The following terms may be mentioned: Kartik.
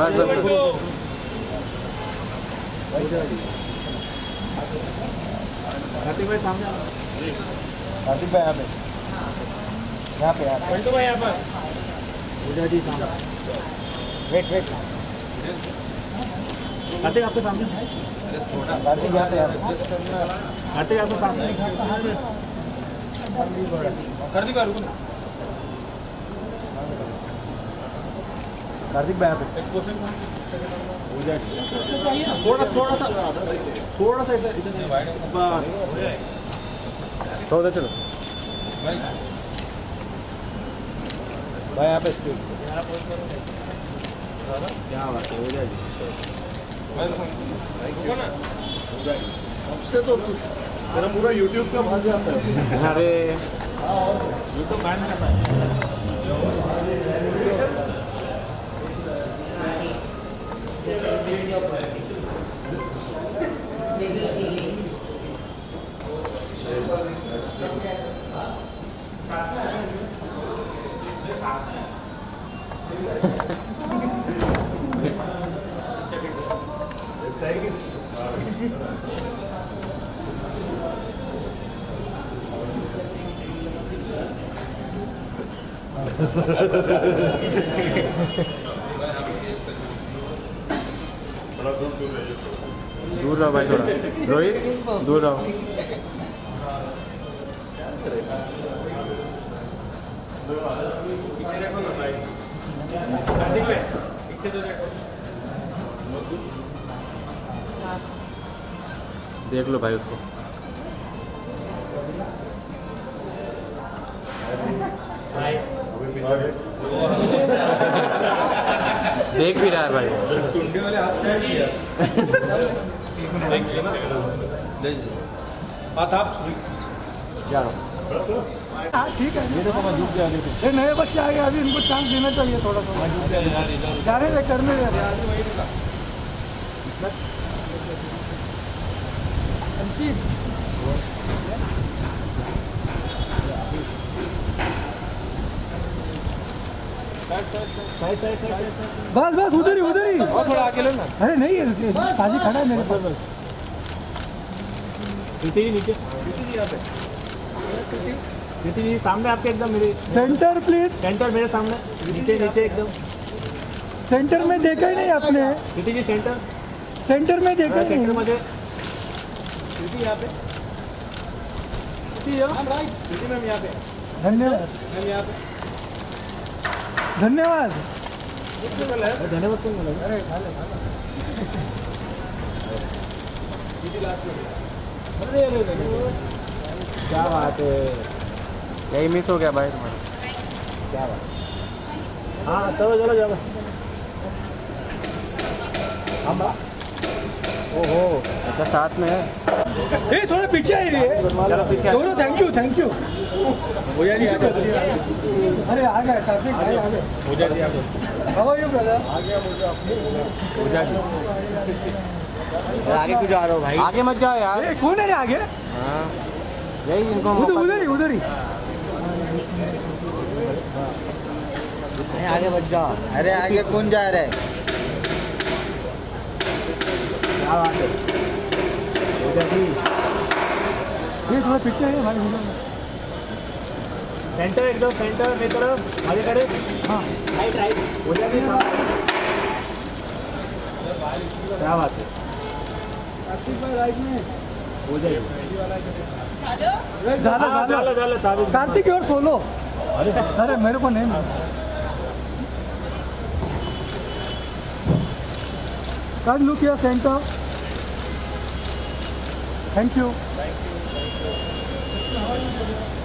कार्तिक भाई सामने आ रहे हैं। कार्तिक भाई यहाँ पे पंटू भाई यहाँ पर पूजा जी सामने। वेट कार्तिक आपके सामने। कार्तिक यहाँ पे कार्तिक आपके सामने। कार्तिक भाई रुको कार्तिक भाई यहाँ पे पूजा जी थोड़ा सा इधर थोड़ा चलो भाई यहाँ पे स्पीड क्या बात है हो जाएगी अब से तो मेरा पूरा YouTube का भाग जाता है। अरे ये तो बैन करना है दूर रहो भाई थोड़ा रोहित दूर रहो देख लो भाई उसको देख भी रहा है भाई चलो हाँ ठीक है ये तो मजबूत है ये नए बच्चे आ गए अभी इनको चांस देना चाहिए थोड़ा सा जाने दे करने दे बस बस उधर ही थोड़ा आगे लो ना। अरे नहीं है ताजी खड़ा है मेरे पास बस नीचे नीति जी सामने आपके एकदम मेरे सेंटर प्लीज सेंटर मेरे सामने नीचे एकदम सेंटर में देखा ही नहीं आपने नीति जी सेंटर में देखा सेंटर मुझे नीति यहाँ पे नीति मैम यहाँ पे धन्यवाद मैम यहाँ पे धन्यवाद धन्यवाद क्यों बोला। अरे नीति लास्ट में अरे क्या बात है यही मिस हो गया भाई तुम्हारा क्या बात। हाँ चलो चलो जाओ हम ओहो अच्छा साथ में है ये थोड़ा पीछे आ रही है दोनों थैंक यू पूजा जी आ गए। अरे आ गए साथ में आ गए पूजा जी आ गए। हाउ आर यू ब्रदर आ गया पूजा जी आगे क्यों जा रहे हो भाई आगे मत जाओ यार ये कौन है आगे। हाँ यही इनको उधर ही आगे बच जाओ। अरे आगे कौन जा रहा है क्या बात है ये थोड़ा पीछे है भाई सेंटर एकदम सेंटर मेरी तरफ आगे करे। हाँ राइट क्या बात है राइट में हो जाएगा कार्तिक और सोलो। अरे मेरे को नहीं कर look your centre thank you